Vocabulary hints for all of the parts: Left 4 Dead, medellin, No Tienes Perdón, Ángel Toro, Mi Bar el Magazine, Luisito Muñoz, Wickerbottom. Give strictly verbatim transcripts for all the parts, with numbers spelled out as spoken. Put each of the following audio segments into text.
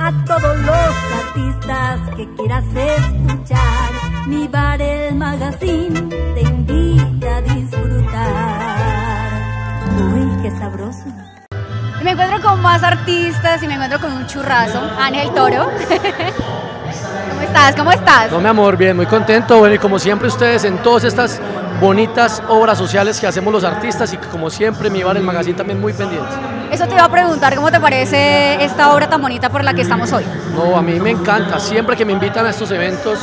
A todos los artistas que quieras escuchar, Mi Bar el Magazine te invita a disfrutar. Uy, qué sabroso. Me encuentro con más artistas y me encuentro con un churrazo, Ángel Toro. ¿Cómo estás? ¿Cómo estás? No, mi amor, bien, muy contento. Bueno, y como siempre ustedes en todas estas bonitas obras sociales que hacemos los artistas y como siempre Mi Bar el Magazine también muy pendiente. Eso te iba a preguntar, ¿cómo te parece esta obra tan bonita por la que estamos hoy? No, a mí me encanta, siempre que me invitan a estos eventos,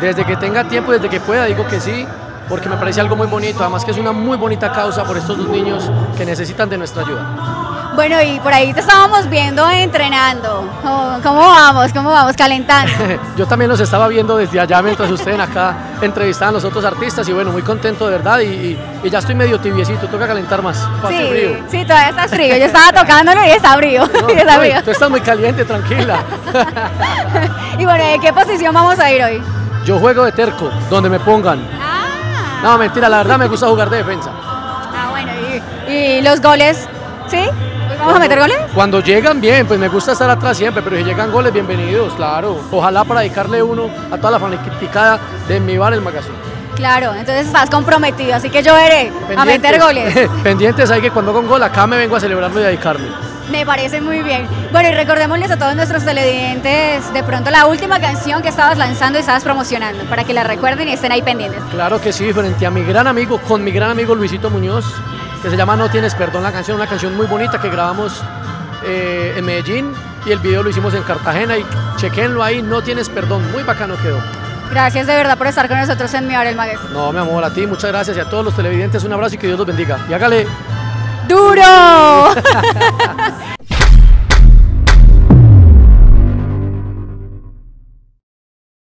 desde que tenga tiempo, desde que pueda, digo que sí, porque me parece algo muy bonito, además que es una muy bonita causa por estos dos niños que necesitan de nuestra ayuda. Bueno, y por ahí te estábamos viendo entrenando, ¿cómo, cómo vamos? ¿Cómo vamos? Calentando. Yo también los estaba viendo desde allá mientras ustedes acá entrevistaban a los otros artistas y bueno, muy contento de verdad y, y, y ya estoy medio tibiecito, toca calentar más. Sí, frío. Sí, todavía estás frío, yo estaba tocándolo y está frío. No, y está frío. Tú estás muy caliente, tranquila. Y bueno, ¿de qué posición vamos a ir hoy? Yo juego de terco, donde me pongan. Ah. No, mentira, la verdad me gusta jugar de defensa. Ah, bueno, y, y los goles, ¿sí? ¿Vamos cuando, a meter goles? Cuando llegan, bien, pues me gusta estar atrás siempre, pero si llegan goles, bienvenidos, claro. Ojalá para dedicarle uno a toda la fanaticada de Mi Bar el Magazine. Claro, entonces estás comprometido, así que yo veré pendientes, a meter goles. Pendientes, hay que cuando hago un gol acá me vengo a celebrarlo y a dedicarlo. Me parece muy bien. Bueno, y recordémosles a todos nuestros televidentes de pronto la última canción que estabas lanzando y estabas promocionando, para que la recuerden y estén ahí pendientes. Claro que sí, frente a mi gran amigo, con mi gran amigo Luisito Muñoz, que se llama No Tienes Perdón la canción, una canción muy bonita que grabamos eh, en Medellín y el video lo hicimos en Cartagena y chequenlo ahí, No Tienes Perdón, muy bacano quedó. Gracias de verdad por estar con nosotros en Mi Bar el Magazine. No, mi amor, a ti, muchas gracias y a todos los televidentes un abrazo y que Dios los bendiga. Y hágale... ¡Duro!